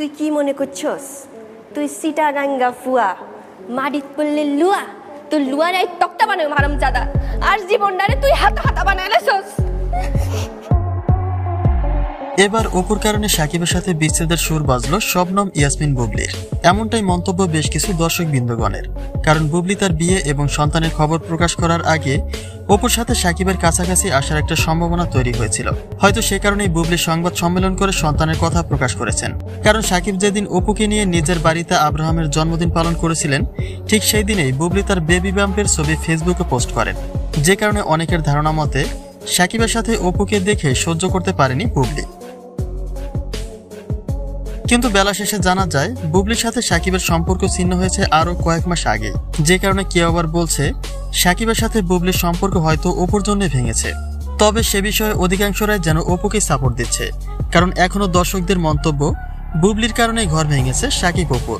তুই কি মনে করছস তুই সিটারাঙ্গা ফুয়া মাটিত পড়লে লুয়া তোর লুয়ার এই তক্তা বানাই হারামজাদা আর জীবনটারে তুই হাতা হাতা বানাইছস এবার অপুর কারণে সাকিবের সাথে বিচ্ছেদের সুর বাজলো শবনম ইয়াসমিন বুবলির এমনটাই মন্তব্য বেশ কিছু দর্শকবৃন্দগণের কারণ বুবলি তার বিয়ে এবং সন্তানের খবর প্রকাশ করার আগে অপুর সাথে সাকিবের কাছাকাছি আসার একটা সম্ভাবনা তৈরি হয়েছিল হয়তো সেই কারণেই বুবলি সংবাদ সম্মেলন করে সন্তানের কথা প্রকাশ করেছেন কারণ সাকিব যেদিন অপুকে নিয়ে নিজের বাড়িতে আব্রাহামের জন্মদিন পালন করেছিলেন ঠিক সেই দিনেই বুবলি তার বেবি বাম্পের ছবি ফেসবুকে পোস্ট করেন যে কারণে অনেকের ধারণা মতে সাকিবের সাথে অপুকে দেখে সহ্য করতে পারেনি বুবলি কিন্তু বেলা শেষে জানা যায় বুবলির সাথে সাকিবের সম্পর্ক ছিন্ন হয়েছে আরো কয়েক মাস আগে যে কারণে কেউ আবার বলছে সাকিবের সাথে বুবলির সম্পর্ক হয়তো অপুর জন্য ভেঙেছে তবে সে বিষয়ে অধিকাংশরাই যেন অপুকে সাপোর্ট দিচ্ছে কারণ এখনো দর্শকদের মন্তব্য বুবলির কারণে ঘর ভেঙেছে সাকিব অপুর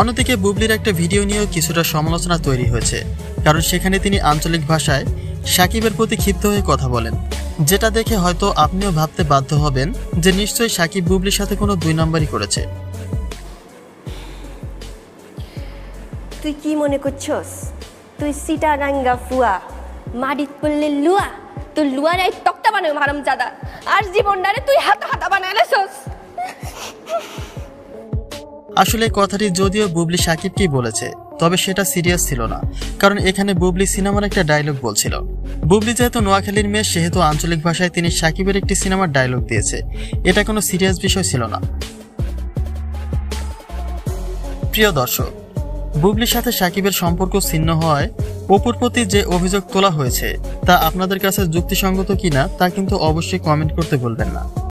অন্যদিকে বুবলির একটা ভিডিও নিয়েও কিছুটা সমালোচনা তৈরি হয়েছে কারণ সেখানে তিনি আঞ্চলিক ভাষায় সাকিবের প্রতি ক্ষিপ্ত হয়ে কথা বলেন যেটা দেখে হয়তো আপনিও ভাবতে বাধ্য হবেন যে নিশ্চয়ই সাকিব বুবলির সাথে কোনো দুই নাম্বারই করেছে তুই কি মনে করছস তুই সিটারাঙ্গা ফুয়া মাটিত পড়লে লুয়া তোর লুয়ার এই তক্তা বানাই হারামজাদা আর জীবনটারে তুই হাতা হাতা বানাইছস আসলে কথাটি যদিও বুবলি সাকিবকেই বলেছে তবে সেটা সিরিয়াস ছিল না কারণ এখানে বুবলি সিনেমার একটা ডায়লগ বলছিল বুবলি যেহেতু নোয়াখালীর মেয়ে সেহেতু আঞ্চলিক ভাষায় তিনি সাকিবের একটি সিনেমার ডায়লগ দিয়েছে এটা কোনো সিরিয়াস বিষয় ছিল না প্রিয় দর্শক বুবলির সাথে সাকিবের সম্পর্ক ছিন্ন হয় অপুর প্রতি যে অভিযোগ তোলা হয়েছে তা আপনাদের কাছে যুক্তিসঙ্গত কিনা তা কিন্তু অবশ্যই কমেন্ট করতে ভুলবেন না